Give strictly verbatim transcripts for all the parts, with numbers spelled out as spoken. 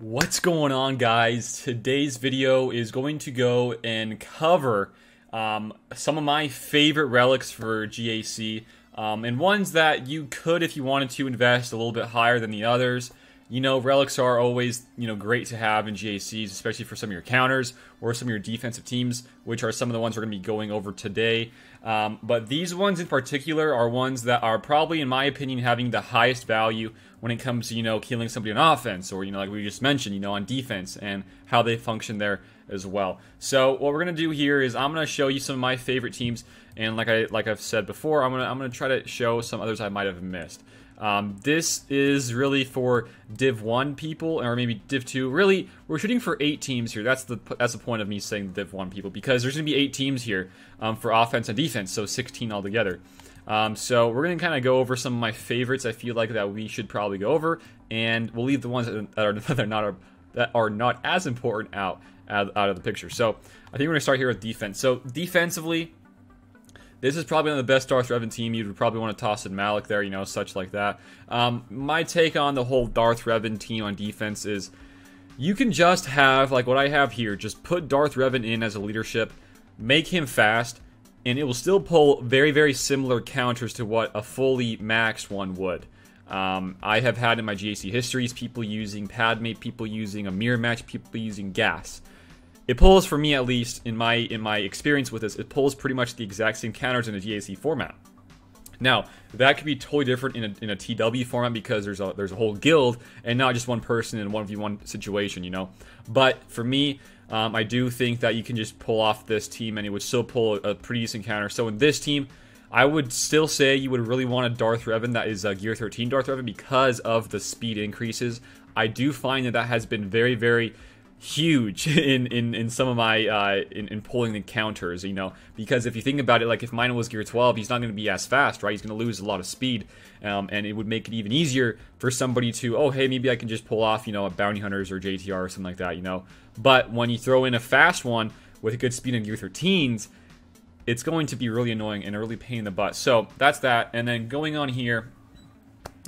What's going on, guys? Today's video is going to go and cover um, some of my favorite relics for G A C, um, and ones that you could, if you wanted to, invest a little bit higher than the others. You know, relics are always, you know, great to have in G A Cs, especially for some of your counters or some of your defensive teams, which are some of the ones we're going to be going over today. Um, but these ones in particular are ones that are probably, in my opinion, having the highest value when it comes to, you know, killing somebody on offense, or, you know, like we just mentioned, you know, on defense, and how they function there as well. So what we're gonna do here is I'm gonna show you some of my favorite teams, and like I like I've said before, I'm gonna I'm gonna try to show some others I might have missed. Um, this is really for Div one people, or maybe Div two. Really, we're shooting for eight teams here. That's the that's the point of me saying Div one people, because there's gonna be eight teams here um, for offense and defense, so sixteen altogether. Um, so we're going to kind of go over some of my favorites I feel like that we should probably go over, and we'll leave the ones that are, that are not that are not as important out, out out of the picture. So I think we're going to start here with defense. So defensively, this is probably one of the best Darth Revan team. You would probably want to toss in Malak there, you know, such like that. Um, my take on the whole Darth Revan team on defense is you can just have, like what I have here, just put Darth Revan in as a leadership, make him fast, and it will still pull very, very similar counters to what a fully maxed one would. Um, I have had in my G A C histories people using Padme, people using a mirror match, people using gas. It pulls, for me at least, in my in my experience with this, it pulls pretty much the exact same counters in a G A C format. Now, that could be totally different in a, in a T W format, because there's a, there's a whole guild and not just one person in a one v one situation, you know. But for me, um, I do think that you can just pull off this team and it would still pull a, a pretty decent counter. So in this team, I would still say you would really want a Darth Revan that is a Gear thirteen Darth Revan, because of the speed increases. I do find that that has been very, very huge in, in, in some of my, uh, in, in pulling the counters, you know, because if you think about it, like if mine was gear twelve, he's not going to be as fast, right? He's going to lose a lot of speed, um, and it would make it even easier for somebody to, oh, hey, maybe I can just pull off, you know, a bounty hunters or J T R or something like that, you know. But when you throw in a fast one with a good speed in gear thirteens, it's going to be really annoying and a really pain in the butt. So that's that. And then going on here,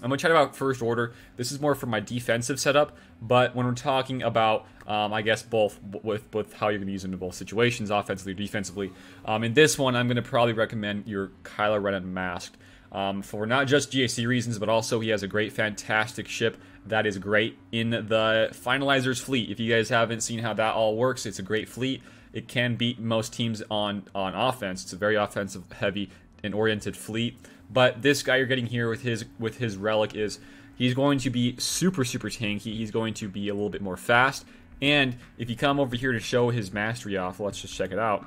I'm going to chat about first order. This is more for my defensive setup, but when we're talking about, um, I guess, both with, with how you're going to use them in both situations, offensively or defensively, um, in this one, I'm going to probably recommend your Kylo Ren Masked, um, for not just G A C reasons, but also he has a great, fantastic ship that is great in the Finalizer's fleet. If you guys haven't seen how that all works, it's a great fleet. It can beat most teams on, on offense. It's a very offensive-heavy and oriented fleet. But this guy you're getting here with his with his relic is, he's going to be super, super tanky. He's going to be a little bit more fast. And if you come over here to show his mastery off, let's just check it out.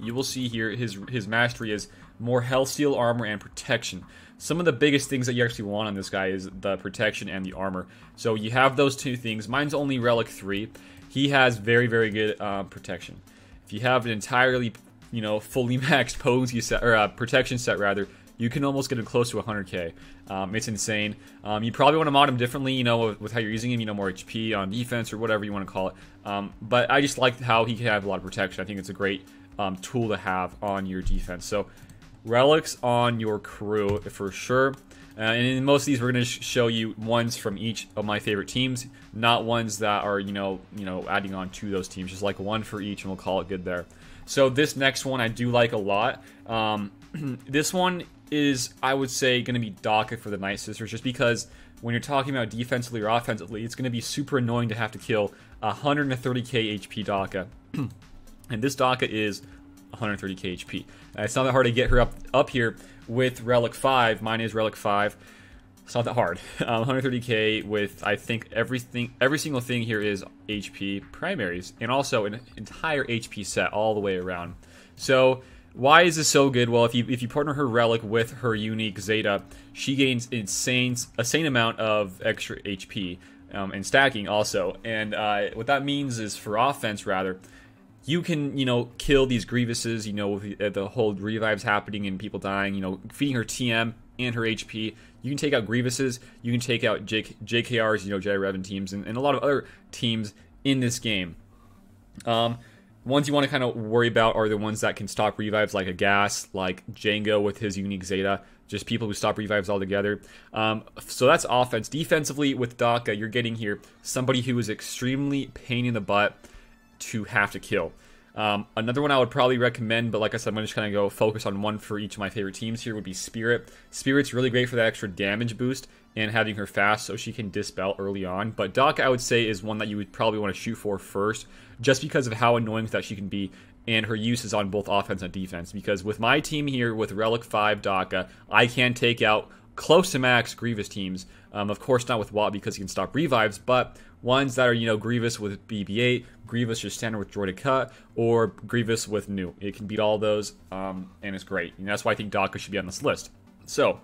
You will see here his his mastery is more health, steel, armor, and protection. Some of the biggest things that you actually want on this guy is the protection and the armor. So you have those two things. Mine's only relic three. He has very, very good uh, protection. If you have an entirely, you know, fully maxed posy set, or uh, protection set rather, you can almost get him close to one hundred K. Um, it's insane. Um, you probably want to mod him differently, you know, with, with how you're using him, you know, more H P on defense or whatever you want to call it. Um, but I just like how he can have a lot of protection. I think it's a great um, tool to have on your defense. So relics on your crew for sure. Uh, and in most of these, we're going to sh show you ones from each of my favorite teams, not ones that are, you know, you know, adding on to those teams. Just like one for each, and we'll call it good there. So this next one I do like a lot. Um, this one is, I would say, going to be DACA for the Night Sisters, just because when you're talking about defensively or offensively, it's going to be super annoying to have to kill one hundred thirty K H P DACA. And this DACA is one hundred thirty K H P. Uh, it's not that hard to get her up up here with Relic five. Mine is Relic five. It's not that hard. Um, one hundred thirty K with, I think, everything, every single thing here is H P primaries, and also an entire H P set all the way around. So why is this so good? Well, if you if you partner her relic with her unique Zeta, she gains insane insane amount of extra H P um, and stacking also. And uh, what that means is for offense rather, you can, you know, kill these Grievouses, you know, with the, the whole revives happening and people dying, you know, feeding her T M and her H P. You can take out Grievouses, you can take out J K Rs, you know, J Revan teams, and, and a lot of other teams in this game. Um, Ones you want to kind of worry about are the ones that can stop revives, like a gas, like Jango with his unique Zeta. Just people who stop revives altogether. Um, so that's offense. Defensively, with DACA, you're getting here somebody who is extremely pain in the butt to have to kill. Um, another one I would probably recommend, but like I said, I'm going to just kind of go focus on one for each of my favorite teams here, would be Spirit. Spirit's really great for that extra damage boost and having her fast so she can dispel early on. But DACA, I would say, is one that you would probably want to shoot for first, just because of how annoying that she can be. And her use is on both offense and defense, because with my team here, with Relic five DACA, I can take out close to max Grievous teams. Um, of course, not with Watt because he can stop revives, but ones that are, you know, Grievous with B B eight, Grievous just standard with Droidicut, or Grievous with New. It can beat all those, um, and it's great. And that's why I think DACA should be on this list. So,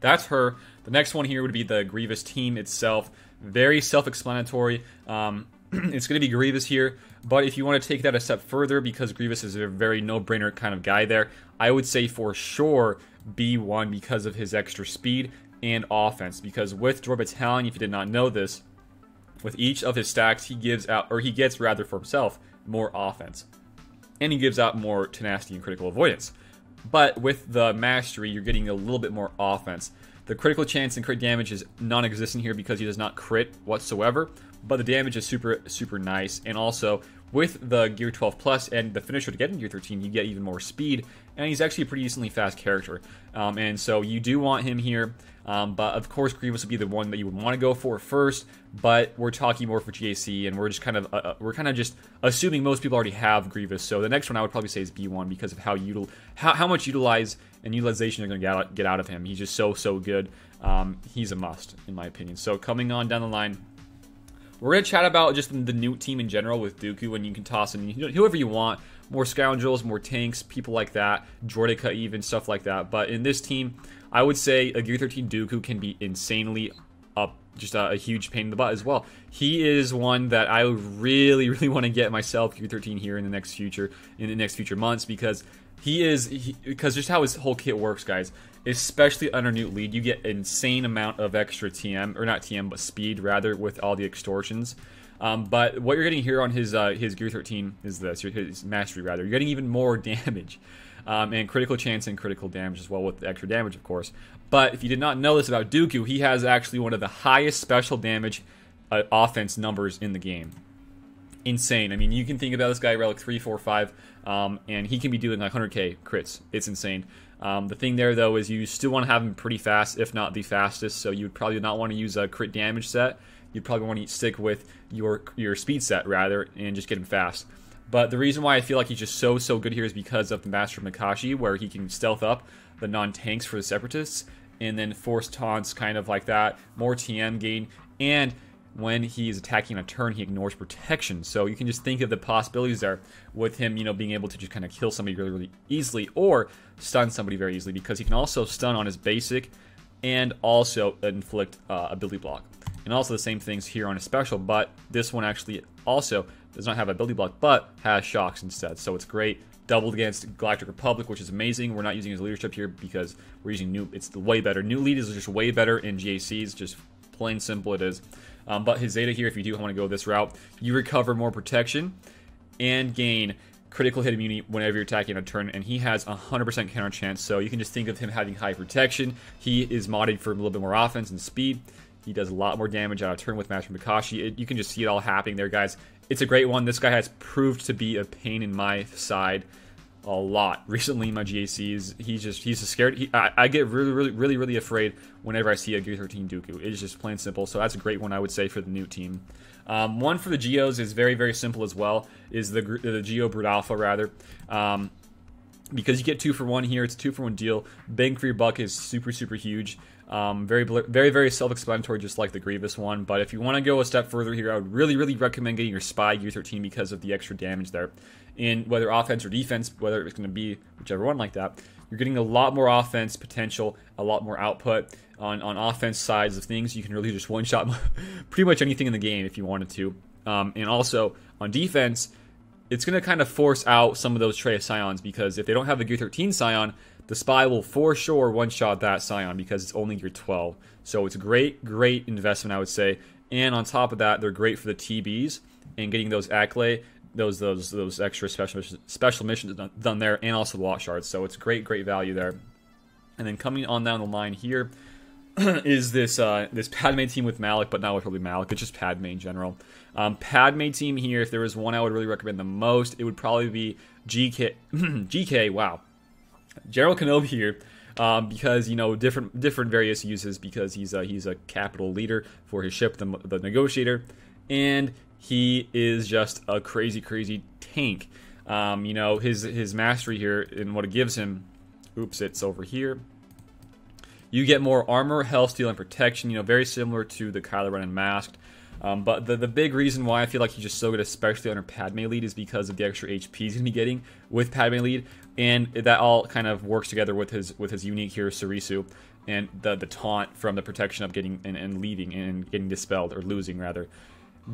that's her. The next one here would be the Grievous team itself. Very self-explanatory. Um... It's going to be Grievous here, but if you want to take that a step further, because Grievous is a very no-brainer kind of guy there, I would say for sure B one because of his extra speed and offense. Because with Droid Battalion, if you did not know this, with each of his stacks, he gives out, or he gets rather for himself, more offense. And he gives out more tenacity and critical avoidance. But with the mastery, you're getting a little bit more offense. The critical chance and crit damage is non-existent here because he does not crit whatsoever. But the damage is super, super nice. And also, with the Gear twelve Plus and the finisher to get in Gear thirteen, you get even more speed. And he's actually a pretty decently fast character. Um, and so you do want him here. Um, but of course, Grievous would be the one that you would want to go for first. But we're talking more for G A C, and we're just kind of uh, we're kind of just assuming most people already have Grievous. So the next one I would probably say is B one because of how util how, how much utilize and utilization you're going to get, get out of him. He's just so, so good. Um, he's a must, in my opinion. So coming on down the line, we're going to chat about just the new team in general with Dooku, and you can toss in whoever you want. More scoundrels, more tanks, people like that, Droidica even, stuff like that. But in this team, I would say a Gear thirteen Dooku can be insanely up, just a, a huge pain in the butt as well. He is one that I really, really want to get myself Gear thirteen here in the next future, in the next future months, because he is, he, because just how his whole kit works, guys. Especially under New Lead, you get an insane amount of extra T M, or not T M, but speed, rather, with all the extortions. Um, but what you're getting here on his uh, his Gear thirteen is this, his mastery, rather. You're getting even more damage, um, and critical chance and critical damage as well, with the extra damage, of course. But if you did not know this about Dooku, he has actually one of the highest special damage uh, offense numbers in the game. Insane. I mean, you can think about this guy, Relic three, four, five, um, and he can be doing like one hundred K crits. It's insane. Um, the thing there, though, is you still want to have him pretty fast, if not the fastest, so you'd probably not want to use a crit damage set. You'd probably want to stick with your your speed set, rather, and just get him fast. But the reason why I feel like he's just so, so good here is because of the Master of Makashi, where he can stealth up the non-tanks for the Separatists, and then force taunts, kind of like that, more T M gain, and when he's attacking a turn, he ignores protection. So you can just think of the possibilities there with him, you know, being able to just kind of kill somebody really, really easily or stun somebody very easily, because he can also stun on his basic and also inflict uh, ability block. And also the same things here on his special, but this one actually also does not have ability block, but has shocks instead. So it's great. Doubled against Galactic Republic, which is amazing. We're not using his leadership here because we're using New. It's way better. New Lead is just way better in G A Cs, just plain simple it is. Um, but his Zeta here, if you do want to go this route, you recover more protection and gain critical hit immunity whenever you're attacking a turn, and he has one hundred percent counter chance, so you can just think of him having high protection. He is modded for a little bit more offense and speed. He does a lot more damage out of turn with Master Makashi. It, you can just see it all happening there, guys. It's a great one. This guy has proved to be a pain in my side a lot recently in my G A Cs. He's just, he's just scared. He, I, I get really, really, really, really afraid whenever I see a Gear thirteen Dooku. It is just plain simple. So that's a great one, I would say, for the new team. Um, one for the Geos is very, very simple as well, is the, the Geo Brood Alpha, rather. Um, because you get two for one here, it's a two for one deal. Bang for your buck is super, super huge. Um, very, very, very self-explanatory, just like the Grievous one. But if you want to go a step further here, I would really, really recommend getting your Spy Gear thirteen because of the extra damage there. In whether offense or defense, whether it's going to be whichever one like that, you're getting a lot more offense potential, a lot more output. On, on offense sides of things, you can really just one-shot pretty much anything in the game if you wanted to. Um, and also, on defense, it's going to kind of force out some of those Traya Scions, because if they don't have a Gear thirteen Scion, the Spy will for sure one-shot that Scion because it's only Gear twelve. So it's a great, great investment, I would say. And on top of that, they're great for the T Bs and getting those Accolade those those those extra special special missions done there, and also the lot shards. So it's great great value there. And then coming on down the line here is this uh, this Padme team with Malak, but not literally Malak, it's just Padme in general. Um, Padme team here, if there was one I would really recommend the most, it would probably be G K, G K, wow. General Kenobi here, um, because, you know, different different various uses, because he's a, he's a capital leader for his ship, the, the Negotiator, and he is just a crazy, crazy tank. Um, you know, his, his mastery here and what it gives him, oops, it's over here. You get more armor, health, steal, and protection, you know, very similar to the Kylo Ren Masked. Um, but the, the big reason why I feel like he's just so good, especially under Padme lead, is because of the extra H P he's going to be getting with Padme lead. And that all kind of works together with his with his unique hero, Surisu, and the, the taunt from the protection of getting and, and leaving and getting dispelled, or losing, rather.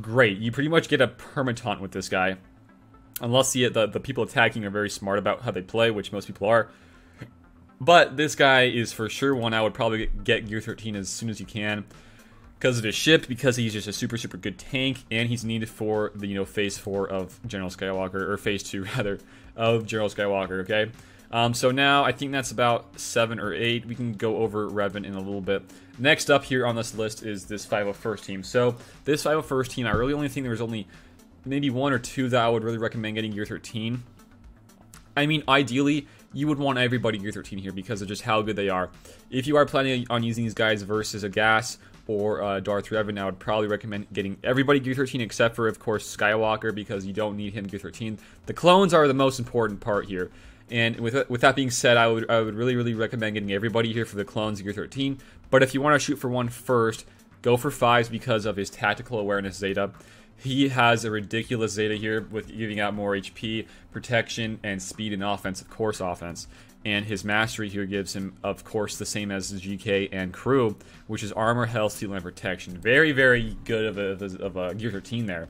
Great. You pretty much get a permataunt with this guy. Unless the, the, the people attacking are very smart about how they play, which most people are. But this guy is for sure one I would probably get Gear thirteen as soon as you can, because of his ship, because he's just a super, super good tank, and he's needed for the, you know, Phase four of General Skywalker, or Phase two, rather, of General Skywalker, okay? Um, so now, I think that's about seven or eight. We can go over Revan in a little bit. Next up here on this list is this five oh first team. So, this five oh first team, I really only think there was only maybe one or two that I would really recommend getting Gear thirteen. I mean, ideally, you would want everybody Gear thirteen here because of just how good they are. If you are planning on using these guys versus a Gas or uh, Darth Revan, I would probably recommend getting everybody Gear thirteen except for, of course, Skywalker, because you don't need him Gear thirteen. The clones are the most important part here. And with, with that being said, I would I would really, really recommend getting everybody here for the clones Gear thirteen. But if you want to shoot for one first, go for fives because of his tactical awareness Zeta. He has a ridiculous Zeta here with giving out more H P, protection, and speed and offense, of course, offense. And his mastery here gives him, of course, the same as G K and crew, which is armor, health, steal, and protection. Very, very good of a, of a Gear thirteen there.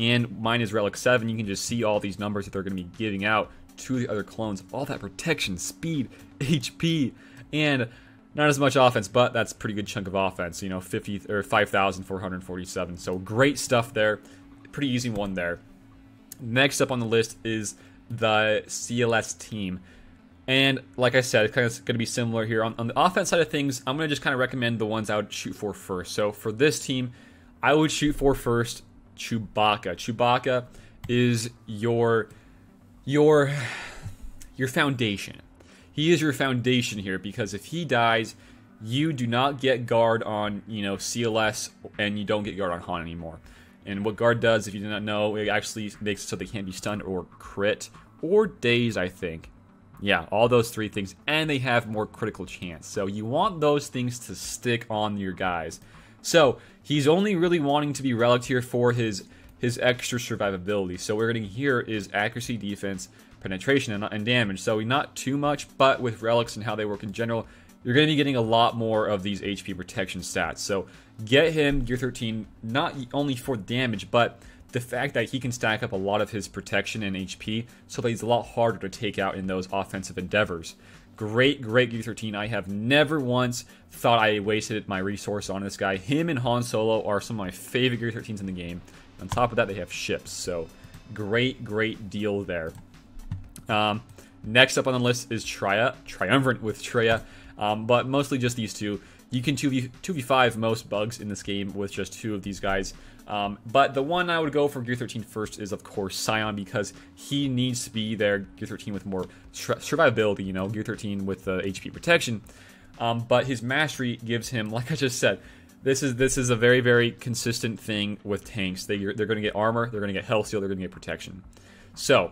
And mine is Relic seven. You can just see all these numbers that they're going to be giving out to the other clones. All that protection, speed, H P, and not as much offense, but that's a pretty good chunk of offense, you know, fifty or five thousand four hundred forty-seven. So great stuff there. Pretty easy one there. Next up on the list is the C L S team. And like I said, it's kind of going to be similar here. On, on the offense side of things, I'm going to just kind of recommend the ones I would shoot for first. So for this team, I would shoot for first Chewbacca. Chewbacca is your your your foundation. He is your foundation here, because if he dies, you do not get guard on, you know, C L S, and you don't get guard on Han anymore. And what guard does, if you do not know, it actually makes it so they can't be stunned or crit or dazed, I think. Yeah, all those three things, and they have more critical chance. So you want those things to stick on your guys. So he's only really wanting to be relic here for his his extra survivability. So what we're getting here is accuracy, defense, penetration, and, and damage. So not too much, but with relics and how they work in general, you're going to be getting a lot more of these H P protection stats. So get him Gear thirteen, not only for damage, but the fact that he can stack up a lot of his protection and H P, so that he's a lot harder to take out in those offensive endeavors. Great, great Gear thirteen. I have never once thought I wasted my resource on this guy. Him and Han Solo are some of my favorite Gear thirteens in the game. On top of that, they have ships, so great, great deal there. Um, next up on the list is Traya, Triumvirate with Traya, um, but mostly just these two. You can two v five most bugs in this game with just two of these guys. Um, but the one I would go for Gear thirteen first is, of course, Scion, because he needs to be there Gear thirteen with more survivability, you know, Gear thirteen with the uh, H P protection. Um, but his mastery gives him, like I just said, this is this is a very, very consistent thing with tanks. They, they're going to get armor, they're going to get health steal, they're going to get protection. So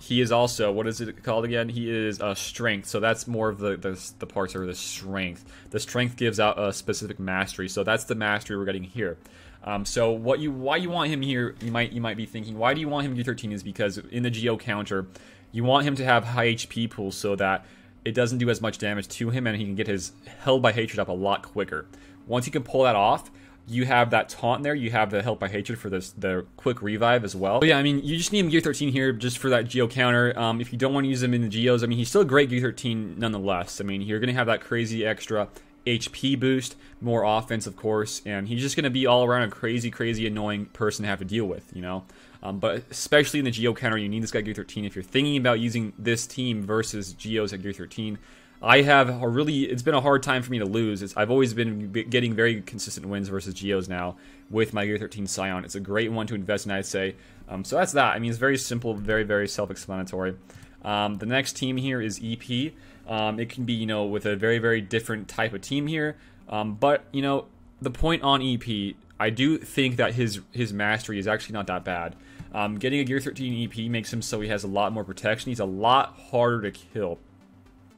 he is also, what is it called again? He is a uh, strength. So that's more of the, the the parts are the strength. The strength gives out a specific mastery. So that's the mastery we're getting here. Um, so what you why you want him here? You might you might be thinking, why do you want him Gear thirteen? Is because in the Geo counter, you want him to have high H P pools so that it doesn't do as much damage to him, and he can get his Held by Hatred up a lot quicker. Once you can pull that off, you have that taunt there. You have the Held by Hatred for this, the quick revive as well. But yeah, I mean, you just need him Gear thirteen here just for that Geo counter. Um, if you don't want to use him in the Geos, I mean, he's still a great Gear thirteen nonetheless. I mean, you're going to have that crazy extra H P boost, more offense, of course, and he's just going to be all around a crazy, crazy annoying person to have to deal with, you know? Um, but especially in the Geo counter, you need this guy at gear thirteen. If you're thinking about using this team versus Geos at gear thirteen, I have a really, it's been a hard time for me to lose. It's, I've always been getting very consistent wins versus Geos now with my gear thirteen Scion. It's a great one to invest in, I'd say. Um, so that's that. I mean, it's very simple, very, very self-explanatory. Um, the next team here is E P. Um, it can be, you know, with a very, very different type of team here. Um, but, you know, the point on E P, I do think that his his mastery is actually not that bad. Um, getting a gear thirteen E P makes him so he has a lot more protection. He's a lot harder to kill.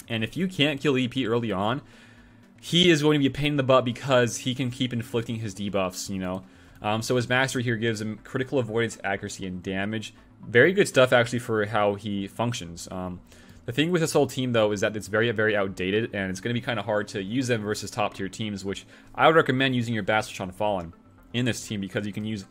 And if you can't kill E P early on, he is going to be a pain in the butt because he can keep inflicting his debuffs, you know. Um, so his mastery here gives him critical avoidance, accuracy, and damage. Very good stuff, actually, for how he functions. Um, the thing with this whole team, though, is that it's very, very outdated, and it's going to be kind of hard to use them versus top-tier teams, which I would recommend using your Bastion Fallen in this team because you can use...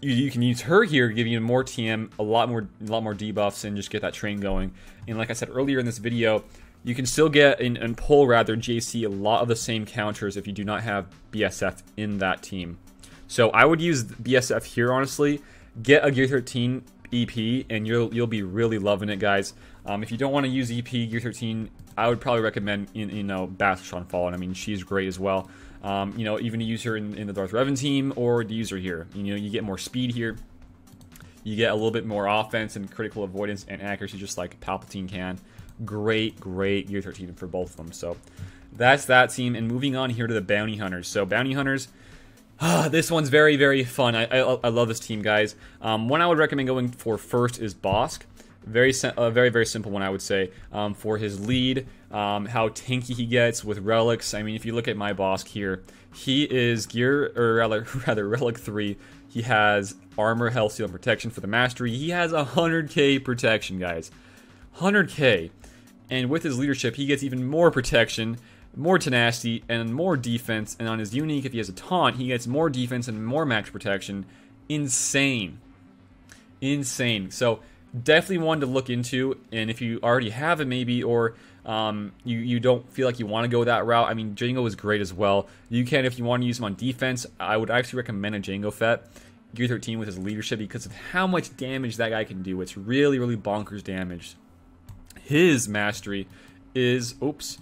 You, you can use her here, giving you more T M, a lot more, a lot more debuffs, and just get that train going. And like I said earlier in this video, you can still get in and pull rather J C a lot of the same counters if you do not have B S F in that team. So I would use B S F here, honestly. Get a gear thirteen E P, and you'll you'll be really loving it, guys. Um, if you don't want to use E P gear thirteen, I would probably recommend in, you know, Bastion Fallen. I mean, she's great as well. Um, you know, even to use her in, in the Darth Revan team or the user here. You know, you get more speed here. You get a little bit more offense and critical avoidance and accuracy, just like Palpatine can. Great, great gear thirteen for both of them. So that's that team. And moving on here to the Bounty Hunters. So Bounty Hunters, ah, this one's very, very fun. I, I, I love this team, guys. Um, one I would recommend going for first is Bosk. Very, uh, very, very simple one, I would say, um, for his lead, um, how tanky he gets with relics. I mean, if you look at my Bosk here, he is gear, or rather, rather relic three. He has armor, health, seal, and protection for the mastery. He has one hundred K protection, guys. one hundred K. And with his leadership, he gets even more protection, more tenacity, and more defense. And on his unique, if he has a taunt, he gets more defense and more max protection. Insane. Insane. So... definitely one to look into, and if you already have it maybe, or um, you, you don't feel like you want to go that route, I mean, Jango is great as well. You can, if you want to use him on defense, I would actually recommend a Jango Fett, gear thirteen with his leadership because of how much damage that guy can do. It's really, really bonkers damage. His mastery is, oops,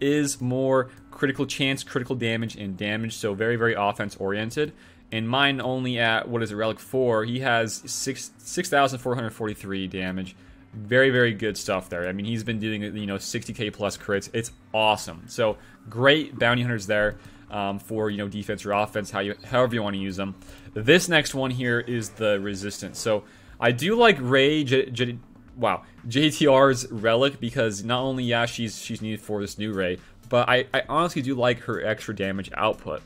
is more critical chance, critical damage, and damage, so very, very offense-oriented. And mine only at, what is it, Relic four, he has six thousand four hundred forty-three damage. Very, very good stuff there. I mean, he's been doing, you know, sixty K plus crits. It's awesome. So, great bounty hunters there um, for, you know, defense or offense, how you, however you want to use them. This next one here is the Resistance. So, I do like Rey, J, J, wow, J T R's Relic because not only, yeah, she's, she's needed for this new Rey, but I, I honestly do like her extra damage output.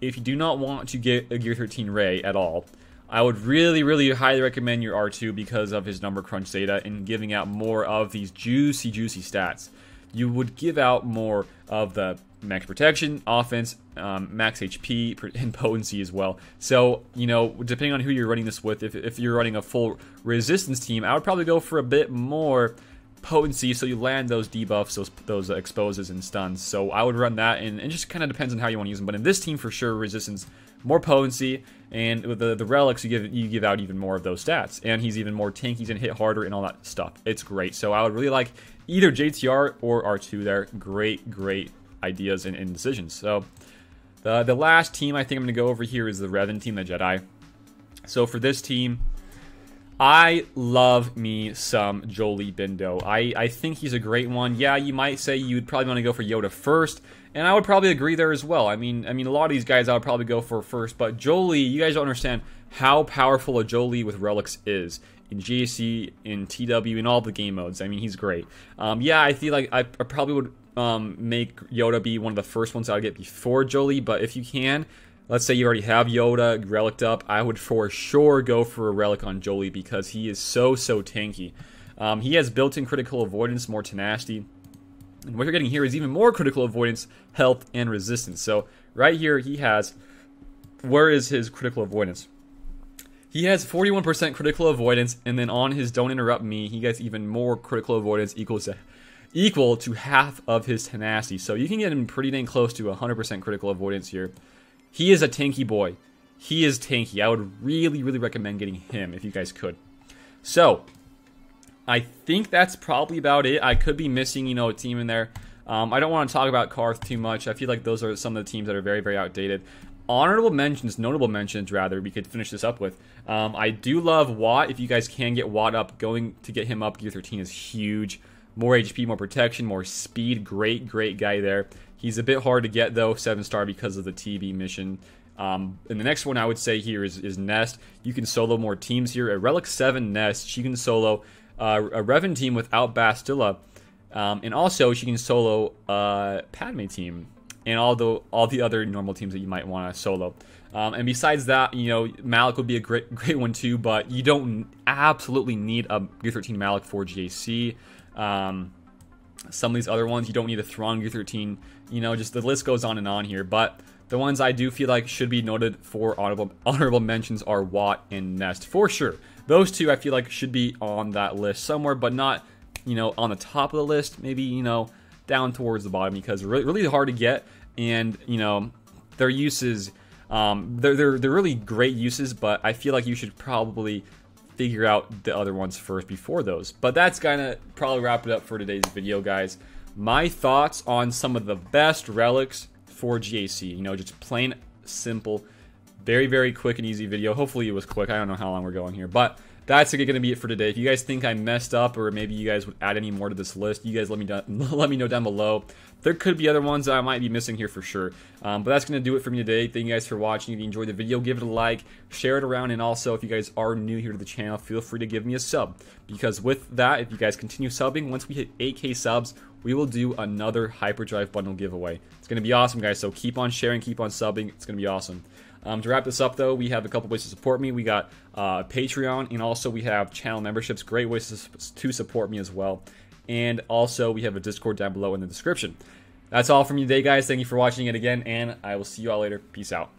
If you do not want to get a gear thirteen Rey at all, I would really, really highly recommend your R two because of his number crunch Zeta and giving out more of these juicy, juicy stats. You would give out more of the max protection, offense, um, max H P, and potency as well. So, you know, depending on who you're running this with, if, if you're running a full resistance team, I would probably go for a bit more potency so you land those debuffs, those those exposes and stuns. So I would run that, and it just kind of depends on how you want to use them. But in this team, for sure, resistance, more potency, and with the the relics, you give you give out even more of those stats, and he's even more tanky and hit harder and all that stuff. It's great. So I would really like either J T R or R two there. Great, great ideas and, and decisions. So the the last team I think I'm going to go over here is the Revan team, the Jedi. So for this team, I love me some Jolie Bindo. I, I think he's a great one. Yeah, you might say you'd probably want to go for Yoda first, and I would probably agree there as well. I mean, I mean, a lot of these guys I would probably go for first, but Jolie, you guys don't understand how powerful a Jolie with relics is in G A C, in T W, in all the game modes. I mean, he's great. Um, yeah, I feel like I, I probably would um, make Yoda be one of the first ones I would get before Jolie, but if you can... let's say you already have Yoda relic'd up, I would for sure go for a relic on Jolie because he is so, so tanky. Um, he has built-in critical avoidance, more tenacity. And what you're getting here is even more critical avoidance, health, and resistance. So right here he has, where is his critical avoidance? He has forty-one percent critical avoidance, and then on his Don't Interrupt Me, he gets even more critical avoidance equals to equal to half of his tenacity. So you can get him pretty dang close to one hundred percent critical avoidance here. He is a tanky boy. He is tanky. I would really, really recommend getting him if you guys could. So, I think that's probably about it. I could be missing, you know, a team in there. Um, I don't want to talk about Karth too much. I feel like those are some of the teams that are very, very outdated. Honorable mentions, notable mentions, rather, we could finish this up with. Um, I do love Watt. If you guys can get Watt up, going to get him up, gear thirteen is huge. More H P, more protection, more speed. Great, great guy there. He's a bit hard to get, though, seven star because of the T B mission. Um, and the next one I would say here is, is Nest. You can solo more teams here. A Relic seven Nest, she can solo uh, a Revan team without Bastilla. Um, and also, she can solo uh, Padme team. And all the, all the other normal teams that you might want to solo. Um, and besides that, you know, Malak would be a great great one too, but you don't absolutely need a gear thirteen Malak for G A C. Um, some of these other ones, you don't need a Thrawn gear thirteen. You know, just the list goes on and on here. But the ones I do feel like should be noted for honorable, honorable mentions are Watt and Nest, for sure. Those two I feel like should be on that list somewhere, but not, you know, on the top of the list. Maybe, you know, down towards the bottom, because really, really hard to get, and you know their uses, um, they're, they're they're really great uses, but I feel like you should probably figure out the other ones first before those. But that's gonna probably wrap it up for today's video, guys. My thoughts on some of the best relics for G A C. You know, just plain simple, very very quick and easy video. Hopefully it was quick. I don't know how long we're going here, but that's going to be it for today. If you guys think I messed up, or maybe you guys would add any more to this list, you guys let me do, let me know down below. There could be other ones that I might be missing here for sure. Um, but that's going to do it for me today. Thank you guys for watching. If you enjoyed the video, give it a like, share it around, and also if you guys are new here to the channel, feel free to give me a sub. Because with that, if you guys continue subbing, once we hit eight K subs, we will do another Hyperdrive Bundle giveaway. It's going to be awesome, guys. So keep on sharing, keep on subbing. It's going to be awesome. Um, to wrap this up, though, we have a couple ways to support me. We got uh, Patreon, and also we have channel memberships. Great ways to, to support me as well. And also, we have a Discord down below in the description. That's all from you today, guys. Thank you for watching it again, and I will see you all later. Peace out.